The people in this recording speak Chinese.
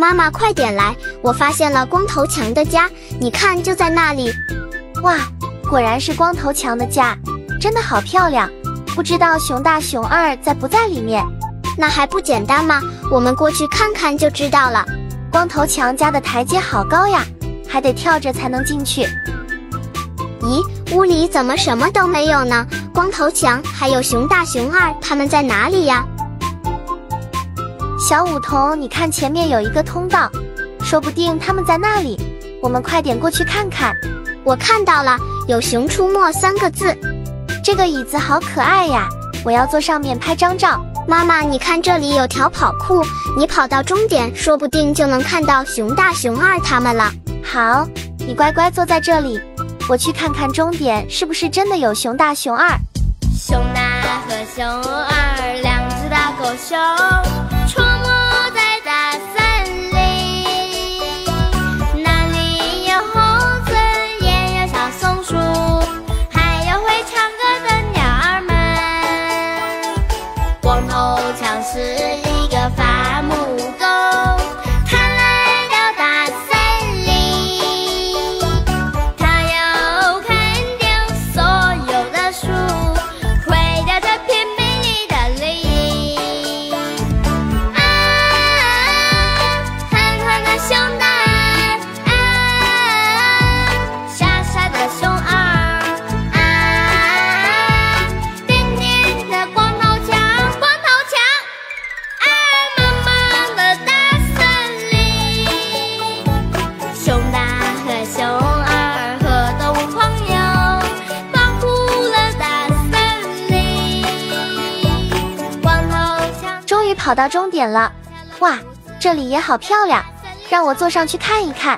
妈妈，快点来！我发现了光头强的家，你看，就在那里。哇，果然是光头强的家，真的好漂亮。不知道熊大、熊二在不在里面？那还不简单吗？我们过去看看就知道了。光头强家的台阶好高呀，还得跳着才能进去。咦，屋里怎么什么都没有呢？光头强还有熊大、熊二他们在哪里呀？ 小五童，你看前面有一个通道，说不定他们在那里，我们快点过去看看。我看到了，有“熊出没”3个字。这个椅子好可爱呀，我要坐上面拍张照。妈妈，你看这里有条跑酷，你跑到终点，说不定就能看到熊大、熊二他们了。好，你乖乖坐在这里，我去看看终点是不是真的有熊大、熊二。熊大和熊二，两只大狗熊。 出没在大森林，那里有猴子，也有小松鼠，还有会唱歌的鸟儿们。光头强是一个伐木工，他来到大森林，他要砍掉所有的树，毁掉这片美丽的林。 跑到终点了，哇，这里也好漂亮，让我坐上去看一看。